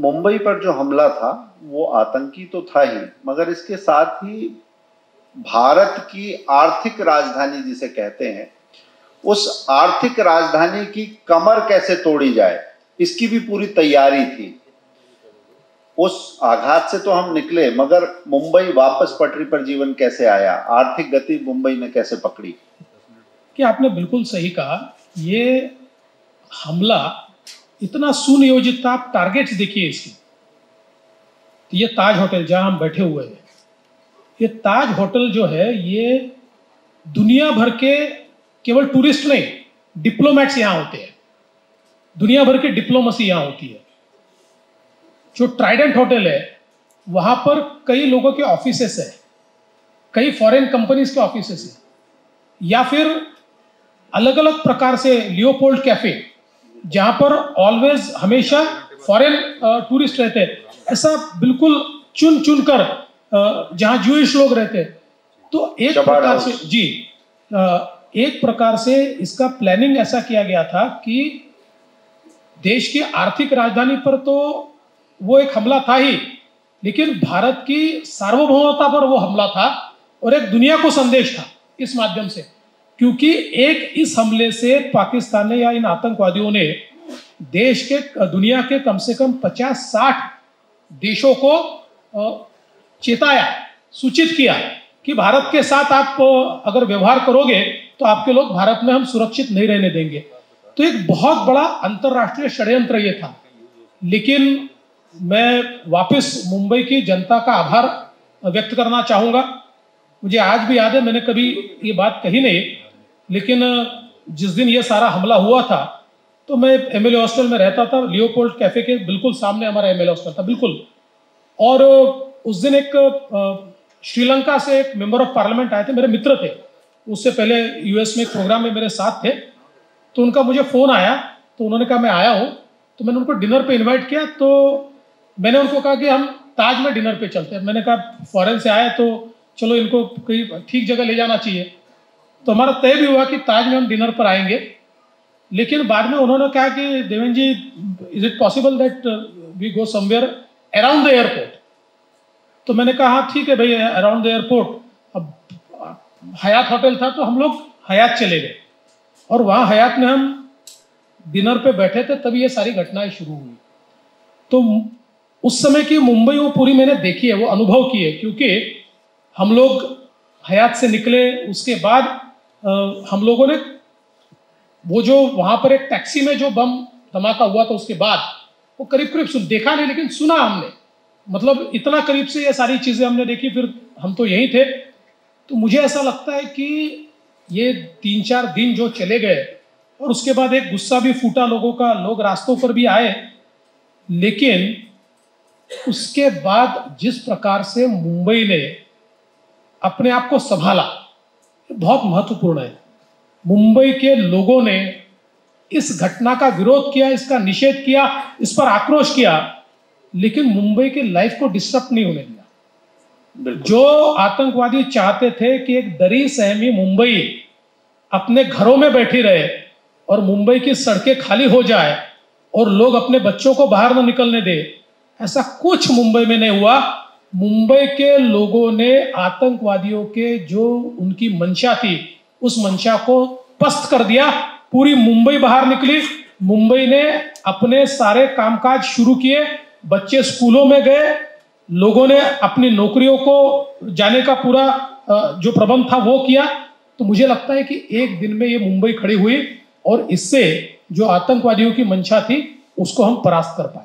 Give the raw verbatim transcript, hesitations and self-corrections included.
मुंबई पर जो हमला था वो आतंकी तो था ही, मगर इसके साथ ही भारत की आर्थिक राजधानी जिसे कहते हैं, उस आर्थिक राजधानी की कमर कैसे तोड़ी जाए इसकी भी पूरी तैयारी थी। उस आघात से तो हम निकले, मगर मुंबई वापस पटरी पर जीवन कैसे आया, आर्थिक गति मुंबई ने कैसे पकड़ी? कि आपने बिल्कुल सही कहा, ये हमला इतना सुनियोजित था। आप टारगेट्स देखिए इसके, ये ताज होटल जहां हम बैठे हुए हैं, ये ताज होटल जो है ये दुनिया भर के केवल टूरिस्ट नहीं, डिप्लोमेट्स यहां होते हैं, दुनिया भर की डिप्लोमेसी यहां होती है। जो ट्राइडेंट होटल है वहां पर कई लोगों के ऑफिसेस है, कई फॉरेन कंपनीज के ऑफिसेस है, या फिर अलग अलग प्रकार से लियोपोल्ड कैफे जहां पर ऑलवेज हमेशा फॉरेन टूरिस्ट रहते हैं, ऐसा बिल्कुल चुन चुन कर जहां ज्यूइश लोग रहते हैं। तो एक प्रकार से जी एक प्रकार से इसका प्लानिंग ऐसा किया गया था कि देश की आर्थिक राजधानी पर तो वो एक हमला था ही, लेकिन भारत की सार्वभौमता पर वो हमला था और एक दुनिया को संदेश था इस माध्यम से, क्योंकि एक इस हमले से पाकिस्तान ने या इन आतंकवादियों ने देश के दुनिया के कम से कम पचास साठ देशों को चेताया, सूचित किया कि भारत के साथ आप अगर व्यवहार करोगे तो आपके लोग भारत में हम सुरक्षित नहीं रहने देंगे। तो एक बहुत बड़ा अंतर्राष्ट्रीय षड्यंत्र ये था। लेकिन मैं वापस मुंबई की जनता का आभार व्यक्त करना चाहूँगा। मुझे आज भी याद है, मैंने कभी ये बात कही नहीं, लेकिन जिस दिन ये सारा हमला हुआ था तो मैं एमएलए हॉस्टल में रहता था, लियोपोल्ड कैफे के बिल्कुल सामने हमारा एमएलए हॉस्टल था, बिल्कुल। और उस दिन एक श्रीलंका से एक मेंबर ऑफ पार्लियामेंट आए थे, मेरे मित्र थे, उससे पहले यूएस में एक प्रोग्राम में मेरे साथ थे, तो उनका मुझे फ़ोन आया, तो उन्होंने कहा मैं आया हूँ, तो मैंने उनको डिनर पे इन्वाइट किया। तो मैंने उनको कहा कि हम ताज में डिनर पे चलते हैं, मैंने कहा फॉरेन से आए तो चलो इनको कहीं ठीक जगह ले जाना चाहिए। तो हमारा तय भी हुआ कि ताज में हम डिनर पर आएंगे। लेकिन बाद में उन्होंने कहा कि Devendra ji, is it possible that we go somewhere around the airport? तो मैंने कहा हाँ ठीक है भाई, अराउंड द एयरपोर्ट। अब हयात होटल था तो हम लोग हयात चले गए, और वहाँ हयात में हम डिनर पे बैठे थे, तभी ये सारी घटनाएं शुरू हुई। तो उस समय की मुंबई वो पूरी मैंने देखी है, वो अनुभव की है, क्योंकि हम लोग हयात से निकले, उसके बाद आ, हम लोगों ने वो जो वहाँ पर एक टैक्सी में जो बम धमाका हुआ था उसके बाद वो करीब करीब सुन देखा नहीं, लेकिन सुना हमने, मतलब इतना करीब से ये सारी चीज़ें हमने देखी। फिर हम तो यहीं थे। तो मुझे ऐसा लगता है कि ये तीन चार दिन जो चले गए, और उसके बाद एक गुस्सा भी फूटा लोगों का, लोग रास्तों पर भी आए, लेकिन उसके बाद जिस प्रकार से मुंबई ने अपने आप को संभाला बहुत महत्वपूर्ण है। मुंबई के लोगों ने इस घटना का विरोध किया, इसका निषेध किया, इस पर आक्रोश किया, लेकिन मुंबई के लाइफ को डिस्टर्ब नहीं होने दिया। जो आतंकवादी चाहते थे कि एक दरी सहमी मुंबई अपने घरों में बैठी रहे और मुंबई की सड़कें खाली हो जाए और लोग अपने बच्चों को बाहर न निकलने दे, ऐसा कुछ मुंबई में नहीं हुआ। मुंबई के लोगों ने आतंकवादियों के जो उनकी मंशा थी उस मंशा को पस्त कर दिया। पूरी मुंबई बाहर निकली, मुंबई ने अपने सारे कामकाज शुरू किए, बच्चे स्कूलों में गए, लोगों ने अपनी नौकरियों को जाने का पूरा जो प्रबंध था वो किया। तो मुझे लगता है कि एक दिन में ये मुंबई खड़ी हुई और इससे जो आतंकवादियों की मंशा थी उसको हम परास्त कर पाए।